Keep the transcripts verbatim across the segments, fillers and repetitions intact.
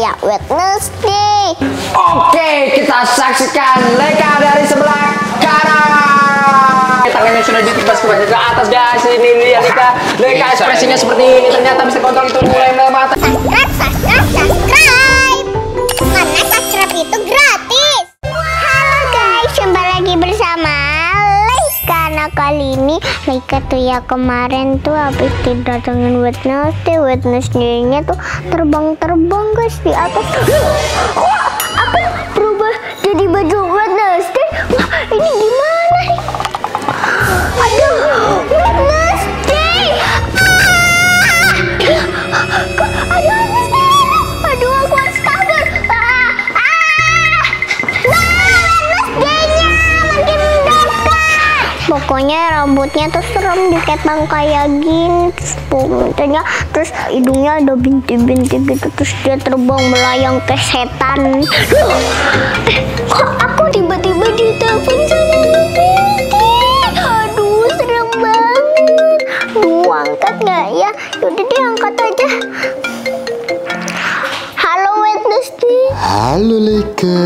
kayak Wednesday. Oke, kita saksikan Leika dari sebelah kanan. Tangannya sudah ditipas ke atas, guys. Ini dia Leika. Leika ekspresinya seperti ini. Ternyata Mister Gondrong itu mulai melemah. Subscribe, subscribe, subscribe. Karena subscribe itu gratis. Halo guys, kembali lagi bersama Leika. Nah kali ini Leika tuh ya kemarin tuh habis didatengin Wednesday. Wednesday-nya tuh terbang-terbang guys di atas. Wah, aku berubah jadi baju Wednesday. Wah, ini gimana nih? Aduh, Wednesday. Ah! Aduh, Wednesday. Aduh, aku harus kabur. Ah! Ah! Wednesday-nya makin mendekat. Pokoknya rambutnya tuh serem diketang kayak gini. Terus punggungnya, terus hidungnya ada binti-binti gitu. Terus dia terbang melayang ke setan. Eh, kok aku tiba-tiba ditelepon sama Wednesday? Aduh, serem banget. Duh, angkat nggak ya? Yaudah deh, angkat aja. Halo Wednesday. Halo Leika.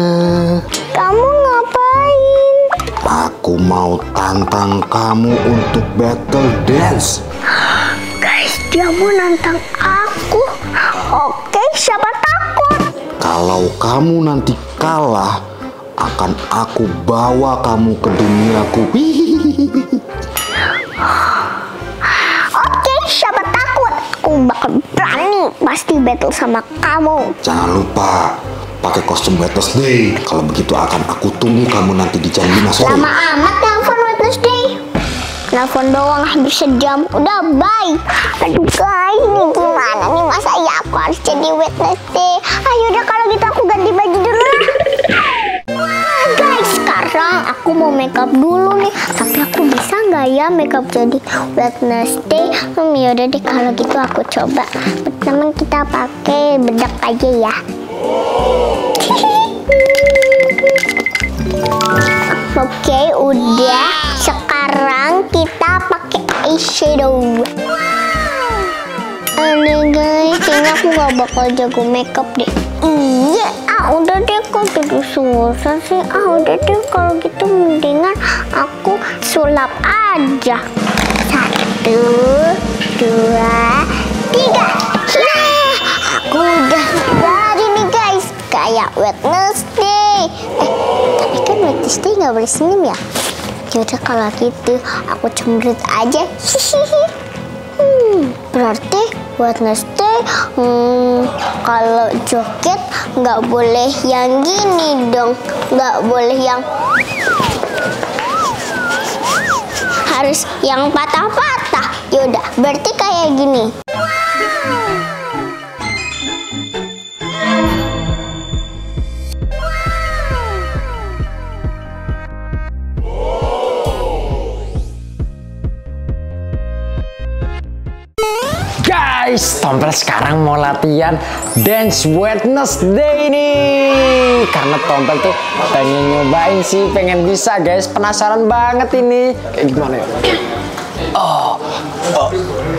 Kamu ngapain? Aku mau tantang kamu untuk battle dance. Guys, dia mau nantang aku. Oke, siapa takut? Kalau kamu nanti kalah, akan aku bawa kamu ke duniaku. Oke, siapa takut? Aku bakal berani, pasti battle sama kamu. Jangan lupa pakai kostum Wednesday. Kalau begitu akan aku tunggu kamu nanti di jam lima sore. Lama amat nelfon Wednesday. Nelfon doang habis sejam. Udah bye. Aduh guys, ini gimana nih, masa ya aku harus jadi Wednesday? Ayo udah kalau gitu aku ganti baju dulu. Wah guys, sekarang aku mau makeup dulu nih. Tapi aku bisa nggak ya makeup jadi Wednesday? Hmm, yaudah deh kalau gitu aku coba. Pertama kita pakai bedak aja ya. Oke, udah. Sekarang kita pakai eyeshadow. Aneh guys, kayaknya aku gak bakal jago makeup deh. Iya, ah udah deh, kok gitu susah sih. Ah udah deh, kalau gitu mendingan aku sulap aja. Satu, dua, tiga. Nah, aku udah jadi nih guys, kayak Wednesday. Eh, tapi kan Wednesday nggak boleh senyum ya. Yaudah kalau gitu aku cemberut aja. Hihihi. Hmm, berarti Wednesday hmm, kalau joget nggak boleh yang gini dong. Nggak boleh yang harus yang patah-patah. Yaudah, berarti kayak gini. Guys, Tompel sekarang mau latihan dance Wednesday nih. Karena Tompel tuh pengen nyobain sih, pengen bisa guys. Penasaran banget ini. Kayak gimana ya? Oh, oh,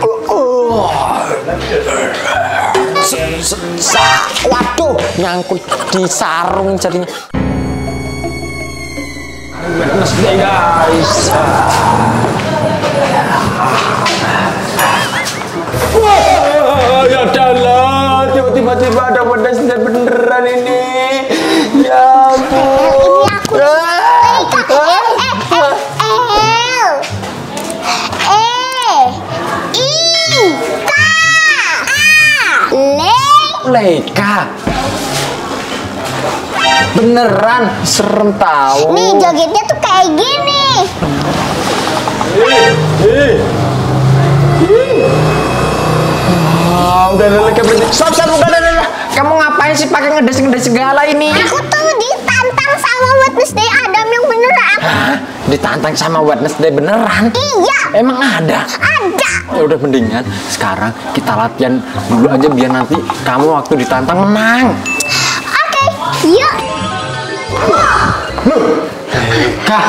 oh, oh. Waduh, nyangkut di sarung jadinya. Wednesday guys. Wah, ya Allah, tiba-tiba ada Wednesday beneran ini. Ya ampun. Ini aku. Eh, eh, eh, eh, Ika, Leika. Leika. Beneran serem tahu. Nih jogetnya tuh kayak gini. Wow, udah lelek berhenti. Stop, stop, udah, udah, udah. Kamu ngapain sih pakai ngedes-ngedes segala ini? Aku tuh ditantang sama Wednesday Adam yang beneran. Hah? Ditantang sama Wednesday beneran? Iya. Emang ada? Ada. Ya udah mendingan sekarang kita latihan dulu aja biar nanti kamu waktu ditantang menang. Oke, yuk. Leika,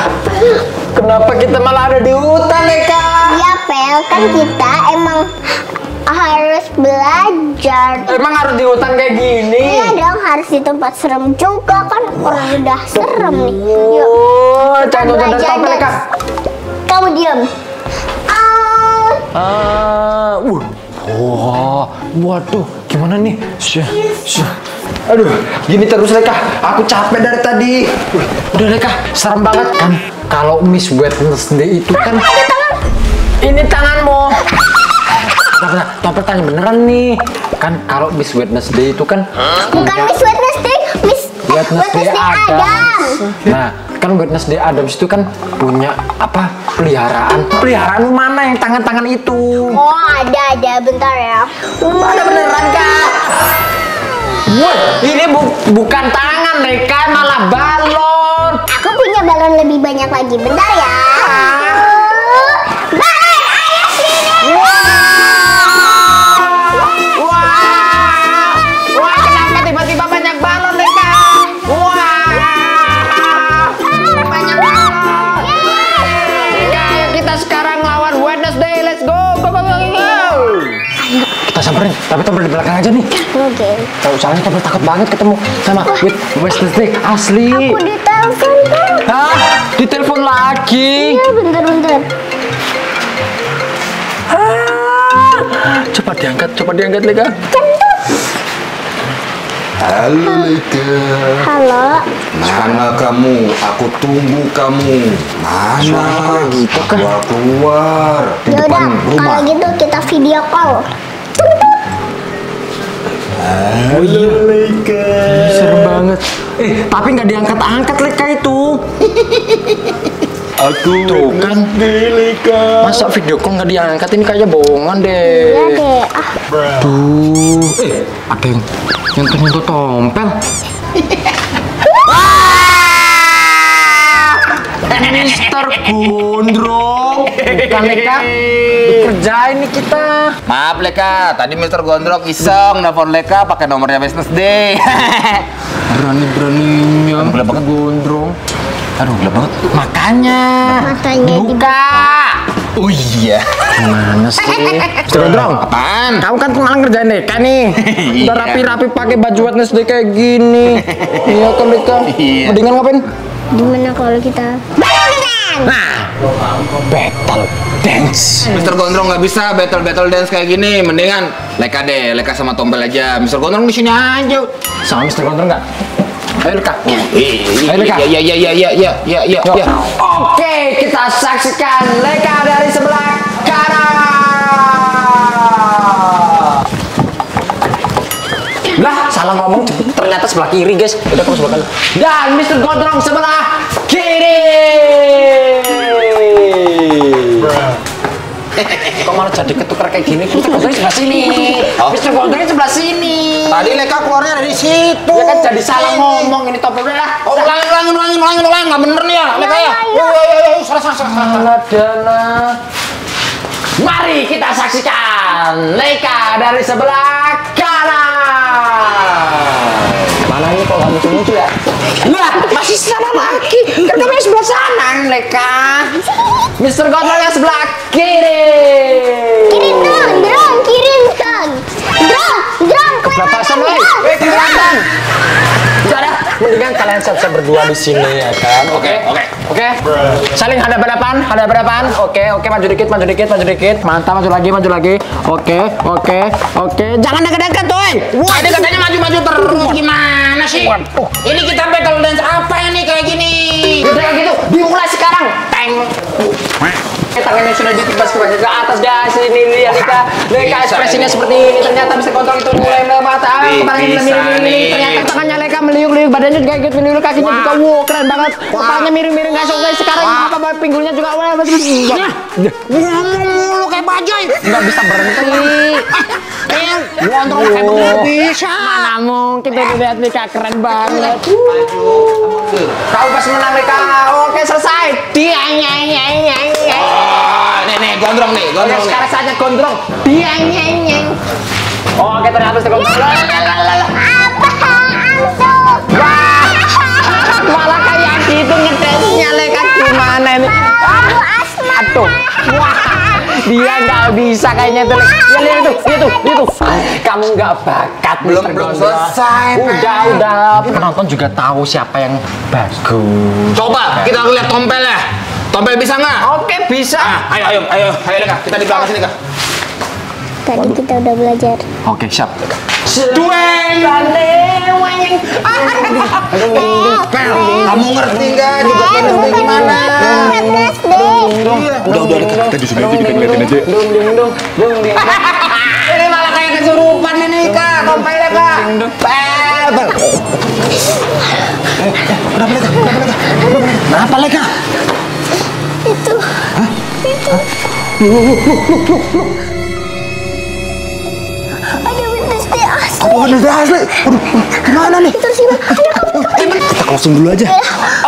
kenapa kita malah ada di hutan, Leika? Iya, Pel, kan kita emang harus belajar. Emang harus di hutan kayak gini? Iya dong, harus di tempat serem juga kan. Orang udah serem nih. Oh, jangan udah stop mereka. Kamu diam. Ah. Ah. Uh. Wah, waduh, gimana nih? Syah, syah. Aduh, gini terus Leika. Aku capek dari tadi. Udah Leika, serem banget kan? Kalau Miss Wednesday itu kan. Ini tanganmu. Tompel tanya beneran nih. Kan kalau Miss Wednesday itu kan. Bukan Miss Wednesday, Miss Wednesday Adam. Nah, kan Wednesday Adam itu kan punya apa? Peliharaan. Peliharaan mana yang tangan-tangan itu? Oh, ada ada bentar ya. Ada beneran kak? Wah, ini bu bukan tangan Leika, malah balon. Aku punya balon lebih banyak lagi, bentar ya. Balon, ayo sini. Wah, wah, wah, kenapa tiba-tiba banyak balon Leika? Wah, banyak balon. Leika, ayo kita sekarang lawan Wednesday, let's go, go, go, go, go. Kita samperin, tapi Tompel di belakang aja nih. Oke. Tahu soalnya Tompel takut banget ketemu sama Wednesday asli. Aku ditelepon kan? Hah? Ditelepon lagi? Iya, bentar-bentar. Cepat diangkat, cepat diangkat Leika. Kentut. Halo Leika. Halo. Mana kamu? Aku tunggu kamu. Mana? Keluar keluar. Yaudah, kalau gitu kita video call. Halo Leika. Serem banget. Eh, tapi nggak diangkat-angkat Leika itu. Aku tuh kan Leika. Masa video call nggak diangkat, ini kayaknya bohongan deh. Iya deh. Ah. Duh. Eh, ada yang nyentuh-nyentuh Tompel. Mister Gondrong, bukan Leika, dikerjain nih kita. Maaf Leika, tadi Mister Gondrong iseng nelfon Leika pakai nomornya Wednesday. Berani-beraninya Mister Gondrong. Aduh, gelap banget. Makanya, makanya buka. Oh iya, gimana sih? Mister Gondrong, apaan? Kamu kan kemarin ngerjain Leika nih. Udah rapi-rapi pakai baju Wednesday kayak gini. Iya kan Leika? Mendingan ngapain? Gimana kalau kita battle dance? Nah, battle dance. Mister Gondrong nggak bisa battle battle dance kayak gini. Mendingan Leika deh, Leika sama Tompel aja. Mister Gondrong di sini aja. Sama Mister Gondrong nggak? Ayo Leika. Ayo Leika. Ya ya ya ya ya ya ya. Oke, kita saksikan Leika dari sebelah kanan. Lah, salah ngomong, ternyata sebelah kiri guys. Udah kamu sebelah kanan. Dan Mister Gondrong sebelah kiri. Kok malah jadi ketukar kayak gini? Mister Gondrong sebelah sini. Oh. Mister Gondrong sebelah sini. Tadi Leika keluarnya dari situ. Ya kan jadi salah ngomong ini Tompelnya lah. Oh, ulangin, ulangin, ulangin, ulangin, ulangin. Nggak bener nih ya, Leika ya. Woi, salah, salah, salah. Salah, salah. Mari kita saksikan Leika dari sebelah kanan. Mana ini kok kamu muncul ya? Lah, masih sana lagi. Kan kamu yang sebelah sana, Leika. Mister Gondrong yang sebelah kiri. Kiri dong, dong, kiri dong. Dong, dong, kelepasan woi. Eh, kelepasan. Udah, mendingan kalian siap-siap berdua di sini ya kan. Oke, oke. Oke. Saling hadap-hadapan, hadap-hadapan. Oke, oke, maju dikit, maju dikit, maju dikit. Mantap, maju lagi, maju lagi. Oke, oke, oke. Jangan deket-deket, woi. Wah, ini katanya maju-maju terus gimana sih? Ini kita battle dance apa ini kayak gini? Udah gitu, dimulai sekarang. Teng. Tangannya sudah ditibas ke atas guys. Ini lihat Leika, Leika ekspresinya seperti ini. Ternyata Mister Gondrong itu mulai melepas tangan, tangannya miring. Ternyata tangannya Leika meliuk-liuk, badannya juga ikut meliuk, kakinya juga wow keren banget. Kepalanya miring-miring guys. Oke sekarang apa pinggulnya juga wow. Ngomong mulu kayak bajai. Nggak bisa berhenti. Gondrong kayak begini bisa. Mana mungkin kita lihat Leika keren banget. Kau pas menang Leika. Oke selesai. Dia Nih, Gondrong nih, Gondrong nih. Sekarang saatnya Gondrong. Dia nyeng-nyeng. Oh, kita harus ke Gondrong. Apa? Antuk. Wah. Malah kayak gitu ngetesnya Leika gimana ini? Aduh. Wah. Dia nggak bisa kayaknya tuh. Ya lihat tuh, lihat tuh, lihat tuh. Kamu nggak bakat, belum belum selesai. Udah udah. Penonton juga tahu siapa yang bagus. Coba kita lihat Tompel ya. Tompel bisa nggak? Oke bisa. Ayo ayo ayo ayo Leika, kita di belakang sini Leika. Tadi kita udah belajar. Oke siap. Duel. Tompel, kamu ngerti nggak? Juga ngerti gimana? Udah udah kita disuruh aja, kita ngeliatin aja. Dung dung dung dung dung. Ini malah kayak kesurupan ini Kak, Tompelnya Kak. Pel. Udah boleh Kak, udah boleh Kak. Kenapa lagi Kak? Itu. Hah? Itu. Lu lu lu lu lu. Ada Wednesday asli. Ada Wednesday asli. Aduh, gimana nih? Itu sih Bang. Ayo kamu. Kita closing dulu aja.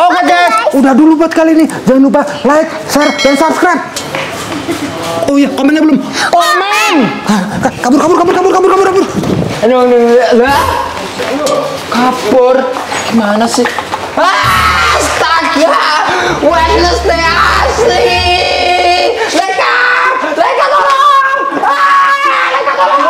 Oke guys, udah dulu buat kali ini. Jangan lupa like, share, dan subscribe. Oh iya, komennya belum. Komen. Kabur, kabur, kabur, kabur, kabur, kabur, kabur. Aduh, lah. Kabur. Gimana sih? Astaga. Wednesday asli. Leika, Leika tolong. Leika tolong.